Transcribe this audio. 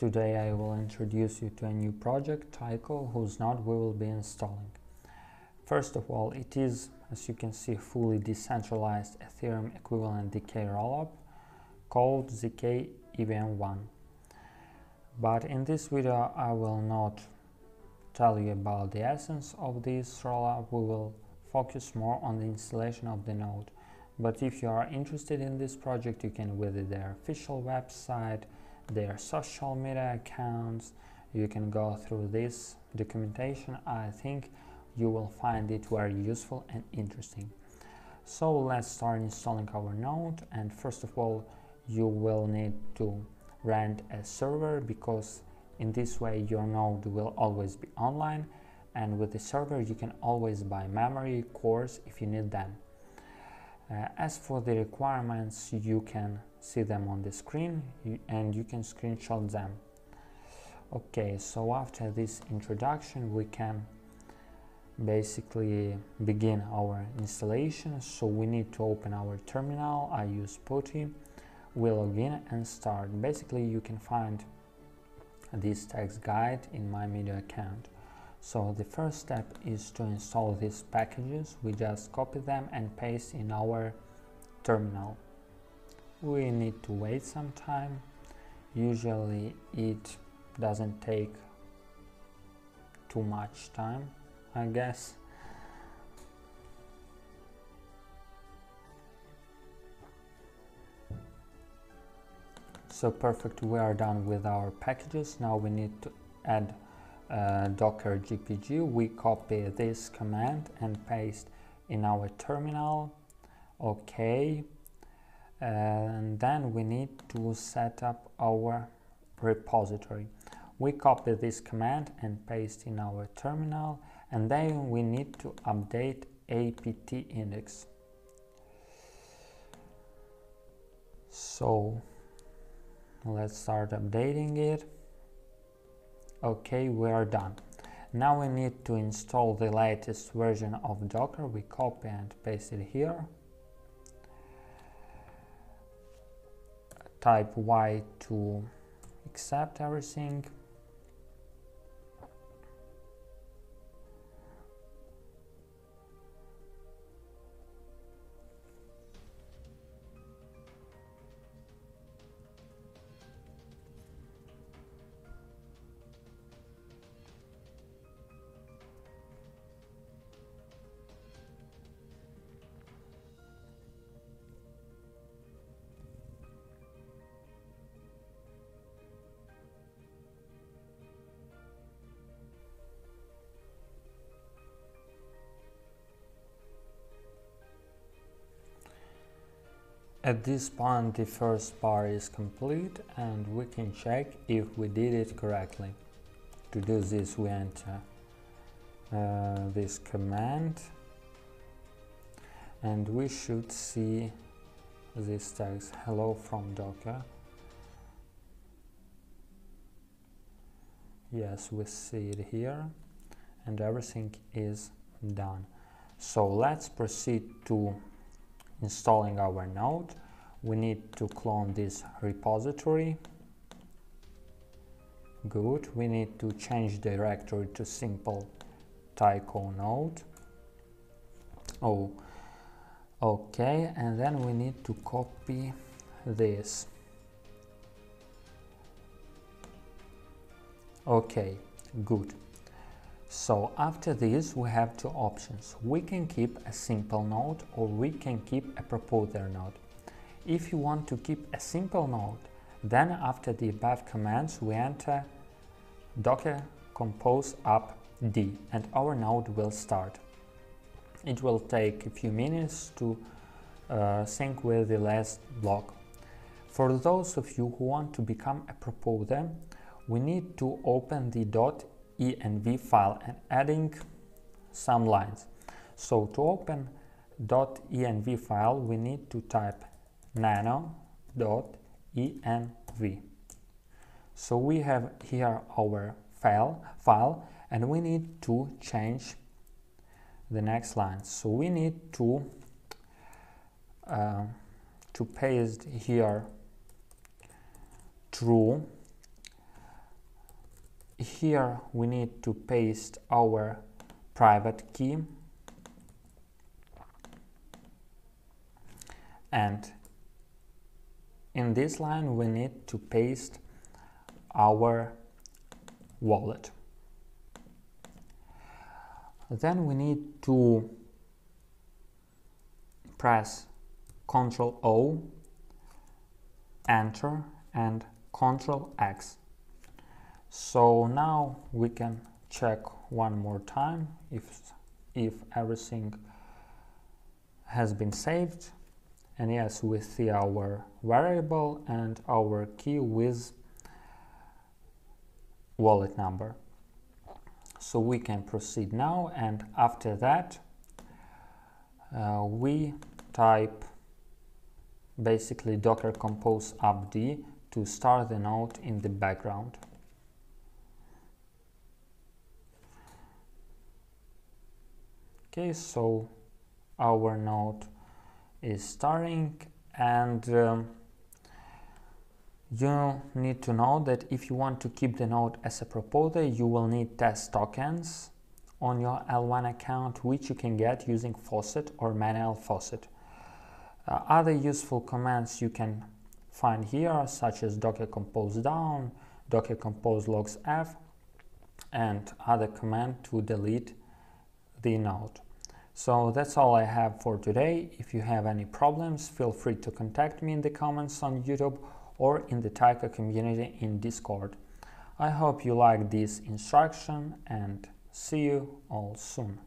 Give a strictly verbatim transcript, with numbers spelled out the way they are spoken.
Today I will introduce you to a new project, Taiko, whose node we will be installing. First of all, it is, as you can see, fully decentralized Ethereum equivalent Z K Rollup called Z K E V M one. But in this video I will not tell you about the essence of this rollup, we will focus more on the installation of the node. But if you are interested in this project, you can visit their official website, their social media accounts, you can go through this documentation. I think you will find it very useful and interesting. So let's start installing our node, and first of all you will need to rent a server, because in this way your node will always be online, and with the server you can always buy memory cores if you need them. Uh, as for the requirements, you can see them on the screen and you can screenshot them. Okay, so after this introduction we can basically begin our installation. So we need to open our terminal. I use PuTTY. We log in and start. Basically you can find this text guide in my media account. So the first step is to install these packages. We just copy them and paste in our terminal. We need to wait some time. Usually it doesn't take too much time, I guess. So perfect, we are done with our packages. Now we need to add uh, Docker G P G. We copy this command and paste in our terminal. Okay, and then we need to set up our repository. We copy this command and paste in our terminal, and then we need to update apt index. So let's start updating it. Okay, we are done. Now we need to install the latest version of Docker. We copy and paste it here. Type Y to accept everything. At this point the first part is complete and we can check if we did it correctly. To do this we enter uh, this command and we should see this text, hello from Docker. Yes, we see it here and everything is done. So let's proceed to installing our node. We need to clone this repository. Good. We need to change directory to simple Taiko node. Oh, okay. And then we need to copy this. Okay, good. So after this we have two options. We can keep a simple node or we can keep a proposer node. If you want to keep a simple node, then after the above commands we enter docker compose up d and our node will start. It will take a few minutes to uh, sync with the last block. For those of you who want to become a proposer, we need to open the dot env file and adding some lines. So to open .env file we need to type nano dot env. So we have here our file file and we need to change the next line. So we need to uh, to paste here true here we need to paste our private key and in this line we need to paste our wallet. Then we need to press control O, enter, and control X. So now we can check one more time if, if everything has been saved. And yes, we see our variable and our key with wallet number. So we can proceed now, and after that uh, we type basically docker compose upd to start the node in the background. Okay, so our node is starting, and um, you need to know that if you want to keep the node as a proposer, you will need test tokens on your L one account, which you can get using faucet or manual faucet. Uh, other useful commands you can find here, such as docker compose down, docker compose logs f, and other command to delete the node. So that's all I have for today. If you have any problems, feel free to contact me in the comments on YouTube or in the Taiko community in Discord. I hope you liked this instruction, and see you all soon.